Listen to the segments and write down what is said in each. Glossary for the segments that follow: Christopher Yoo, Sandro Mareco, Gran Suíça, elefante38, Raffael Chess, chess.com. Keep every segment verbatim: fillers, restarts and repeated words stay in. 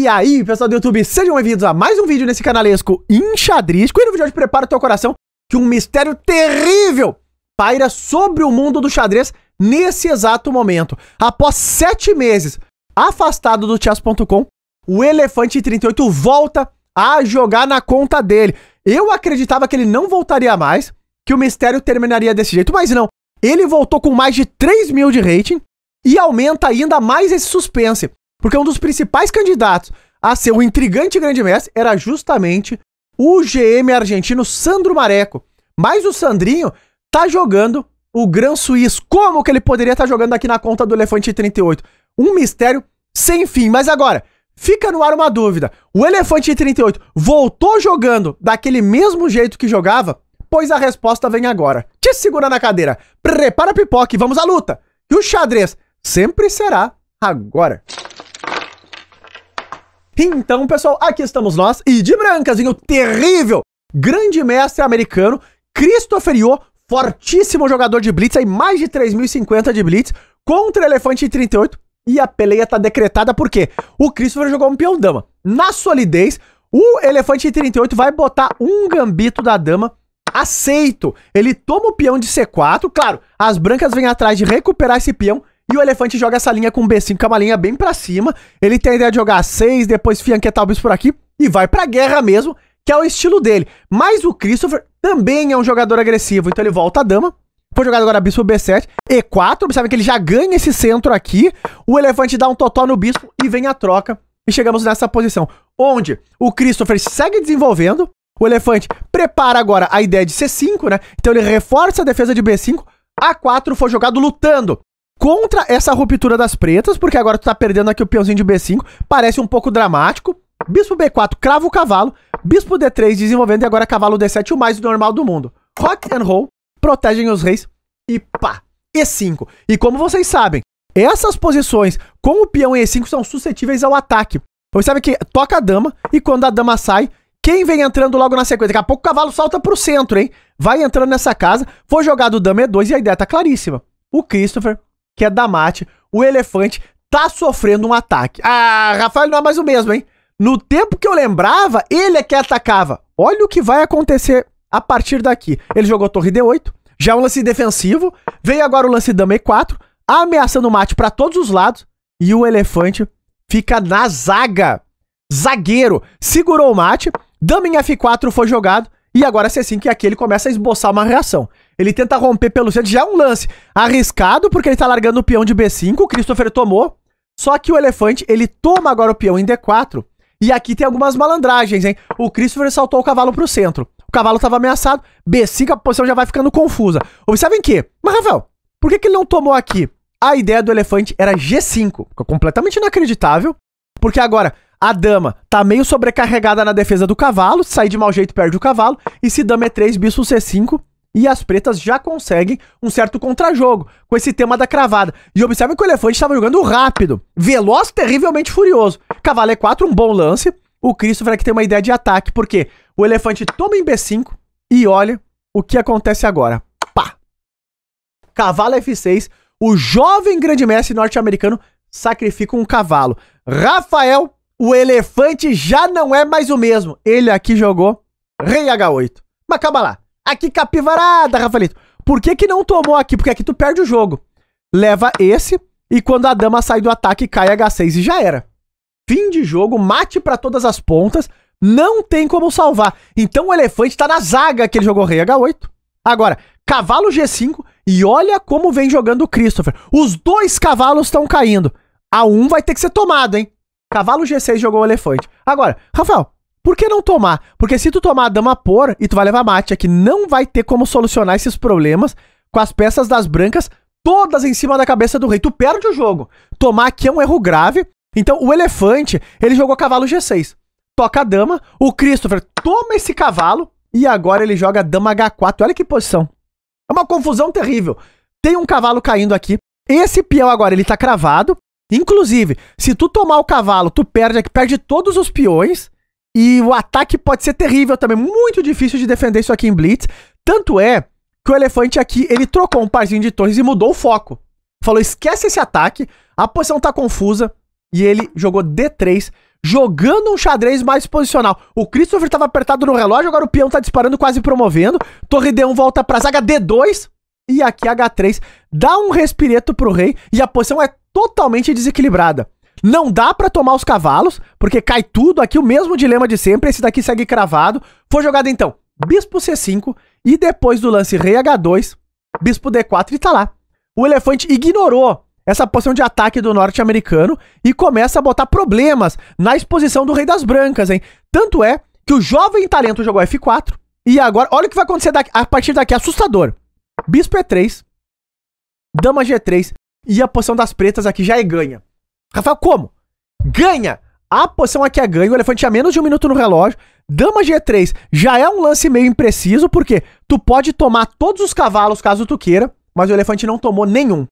E aí, pessoal do YouTube, sejam bem-vindos a mais um vídeo nesse canalesco enxadrístico. E no vídeo de hoje, prepara o teu coração que um mistério terrível paira sobre o mundo do xadrez nesse exato momento. Após sete meses afastado do chess ponto com, o elefante trinta e oito volta a jogar na conta dele. Eu acreditava que ele não voltaria mais, que o mistério terminaria desse jeito, mas não. Ele voltou com mais de três mil de rating e aumenta ainda mais esse suspense, porque um dos principais candidatos a ser o intrigante grande mestre era justamente o G M argentino Sandro Mareco. Mas o Sandrinho tá jogando o Gran Suíça. Como que ele poderia estar tá jogando aqui na conta do elefante trinta e oito? Um mistério sem fim. Mas agora, fica no ar uma dúvida. O elefante trinta e oito voltou jogando daquele mesmo jeito que jogava? Pois a resposta vem agora. Te segura na cadeira, prepara a pipoca e vamos à luta. E o xadrez sempre será agora. Então, pessoal, aqui estamos nós e de brancas em o terrível grande mestre americano Christopher Yoo, fortíssimo jogador de blitz, aí mais de três mil e cinquenta de blitz, contra o elefante trinta e oito, e a peleia tá decretada porque o Christopher jogou um peão dama. Na solidez, o elefante trinta e oito vai botar um gambito da dama aceito. Ele toma o peão de C quatro, claro, as brancas vêm atrás de recuperar esse peão e o elefante joga essa linha com B cinco, que é uma linha bem pra cima. Ele tem a ideia de jogar A seis, depois fianquetar o bispo por aqui e vai pra guerra mesmo, que é o estilo dele. Mas o Christopher também é um jogador agressivo, então ele volta a dama. Foi jogado agora bispo B sete, E quatro, observe que ele já ganha esse centro aqui. O elefante dá um totó no bispo e vem a troca. E chegamos nessa posição, onde o Christopher segue desenvolvendo. O elefante prepara agora a ideia de C cinco, né? Então ele reforça a defesa de B cinco. A quatro foi jogado lutando contra essa ruptura das pretas, porque agora tu tá perdendo aqui o peãozinho de B cinco. Parece um pouco dramático. Bispo B quatro crava o cavalo. Bispo D três desenvolvendo e agora cavalo D sete, o mais normal do mundo. Rock and roll, protegem os reis e pá, E cinco. E como vocês sabem, essas posições com o peão em E cinco são suscetíveis ao ataque. Vocês sabem que toca a dama e quando a dama sai, quem vem entrando logo na sequência? Daqui a pouco o cavalo salta pro centro, hein? Vai entrando nessa casa. Foi jogado o dama E dois e a ideia tá claríssima. O Christopher, que é da mate, o elefante, tá sofrendo um ataque. Ah, Rafael, não é mais o mesmo, hein? No tempo que eu lembrava, ele é que atacava. Olha o que vai acontecer a partir daqui. Ele jogou torre D oito, já um lance defensivo. Veio agora o lance dama E quatro, ameaçando o mate pra todos os lados. E o elefante fica na zaga. Zagueiro. Segurou o mate. Dama em F quatro foi jogado, e agora C cinco, e aqui ele começa a esboçar uma reação. Ele tenta romper pelo centro, já é um lance arriscado, porque ele tá largando o peão de B cinco, o Christopher tomou, só que o elefante, ele toma agora o peão em D quatro, e aqui tem algumas malandragens, hein? O Christopher saltou o cavalo pro centro, o cavalo tava ameaçado, B cinco, a posição já vai ficando confusa. Observem que, mas Rafael, por que que ele não tomou aqui? A ideia do elefante era G cinco, completamente inacreditável, porque agora a dama tá meio sobrecarregada na defesa do cavalo, se sair de mau jeito perde o cavalo, e se dama E três, bispo C cinco, e as pretas já conseguem um certo contrajogo, com esse tema da cravada. E observe que o elefante estava jogando rápido, veloz, terrivelmente furioso. Cavalo E quatro, um bom lance, o Christopher aqui tem uma ideia de ataque, porque o elefante toma em B cinco, e olha o que acontece agora. Pá! Cavalo F seis, o jovem grande mestre norte-americano sacrifica um cavalo. Rafael, o elefante já não é mais o mesmo. Ele aqui jogou rei H oito. Mas calma lá. Aqui capivarada, Rafaelito. Por que que não tomou aqui? Porque aqui tu perde o jogo. Leva esse e quando a dama sai do ataque cai H seis e já era. Fim de jogo, mate pra todas as pontas. Não tem como salvar. Então o elefante tá na zaga que ele jogou rei H oito. Agora, cavalo G cinco e olha como vem jogando o Christopher. Os dois cavalos estão caindo. A um vai ter que ser tomado, hein? Cavalo G seis jogou o elefante. Agora, Rafael, por que não tomar? Porque se tu tomar a dama por e tu vai levar mate aqui, não vai ter como solucionar esses problemas com as peças das brancas todas em cima da cabeça do rei. Tu perde o jogo. Tomar aqui é um erro grave. Então, o elefante, ele jogou cavalo G seis. Toca a dama, o Christopher toma esse cavalo e agora ele joga dama H quatro. Olha que posição. É uma confusão terrível. Tem um cavalo caindo aqui. Esse peão agora, ele tá cravado. Inclusive, se tu tomar o cavalo, tu perde aqui, perde todos os peões e o ataque pode ser terrível também, muito difícil de defender isso aqui em blitz. Tanto é que o elefante aqui, ele trocou um parzinho de torres e mudou o foco. Falou, esquece esse ataque, a posição tá confusa e ele jogou D três, jogando um xadrez mais posicional. O Christopher estava apertado no relógio, agora o peão tá disparando, quase promovendo. Torre D um volta pra zaga, D dois. E aqui H três dá um respireto pro rei e a posição é totalmente desequilibrada. Não dá pra tomar os cavalos, porque cai tudo aqui, o mesmo dilema de sempre. Esse daqui segue cravado. Foi jogada então bispo C cinco e depois do lance rei H dois, bispo D quatro e tá lá. O elefante ignorou essa posição de ataque do norte-americano e começa a botar problemas na exposição do rei das brancas, hein? Tanto é que o jovem talento jogou F quatro e agora, olha o que vai acontecer daqui, a partir daqui, assustador. Bispo E três, dama G três e a posição das pretas aqui já é ganha. Rafael, como? Ganha! A posição aqui é ganha, o elefante tinha menos de um minuto no relógio. Dama G três já é um lance meio impreciso, porque tu pode tomar todos os cavalos caso tu queira, mas o elefante não tomou nenhum.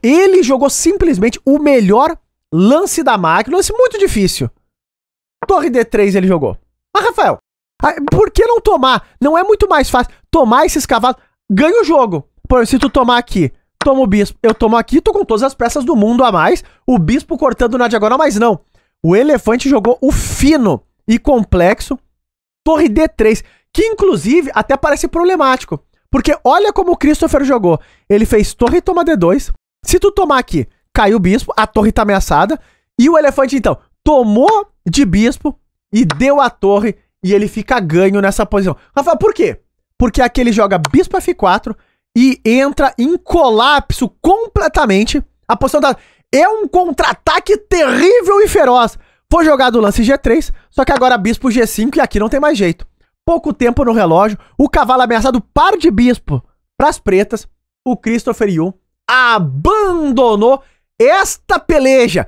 Ele jogou simplesmente o melhor lance da máquina, um lance muito difícil. Torre D três ele jogou. Mas, Rafael, por que não tomar? Não é muito mais fácil tomar esses cavalos? Ganha o jogo. Por, se tu tomar aqui, toma o bispo, eu tomo aqui, tô com todas as peças do mundo a mais, o bispo cortando na diagonal, mas não. O elefante jogou o fino e complexo, torre D três, que inclusive até parece problemático, porque olha como o Christopher jogou. Ele fez torre e toma D dois, se tu tomar aqui, cai o bispo, a torre tá ameaçada, e o elefante então tomou de bispo e deu a torre, e ele fica ganho nessa posição. Rafael, por quê? Porque aqui ele joga bispo F quatro e entra em colapso completamente a posição da... É um contra-ataque terrível e feroz. Foi jogado o lance G três, só que agora bispo G cinco e aqui não tem mais jeito. Pouco tempo no relógio, o cavalo ameaçado, par de bispo para as pretas. O Christopher Yoo abandonou esta peleja.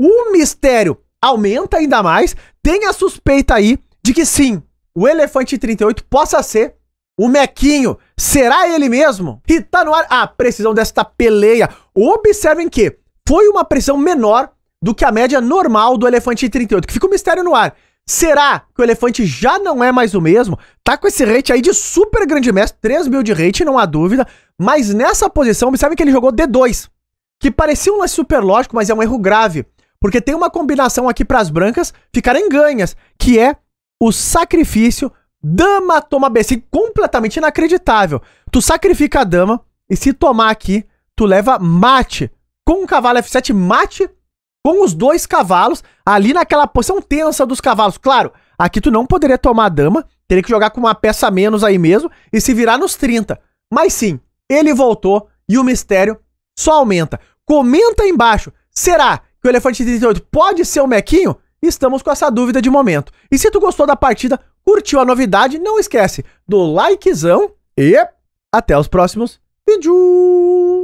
O mistério aumenta ainda mais. Tem a suspeita aí de que sim, o elefante trinta e oito possa ser o Mequinho. Será ele mesmo? E tá no ar a precisão desta peleia. Observem que foi uma pressão menor do que a média normal do elefante trinta e oito, que fica um mistério no ar. Será que o elefante já não é mais o mesmo? Tá com esse rate aí de super grande mestre, três mil de rate, não há dúvida. Mas nessa posição, observe que ele jogou D dois, que parecia um lance super lógico, mas é um erro grave, porque tem uma combinação aqui para as brancas ficarem ganhas, que é o sacrifício dama toma B cinco, completamente inacreditável. Tu sacrifica a dama e se tomar aqui, tu leva mate. Com o cavalo F sete, mate com os dois cavalos, ali naquela posição tensa dos cavalos. Claro, aqui tu não poderia tomar a dama, teria que jogar com uma peça a menos aí mesmo e se virar nos trinta. Mas sim, ele voltou e o mistério só aumenta. Comenta aí embaixo, será que o elefante trinta e oito pode ser o Mequinho? Estamos com essa dúvida de momento. E se tu gostou da partida, curtiu a novidade, não esquece do likezão e até os próximos vídeos.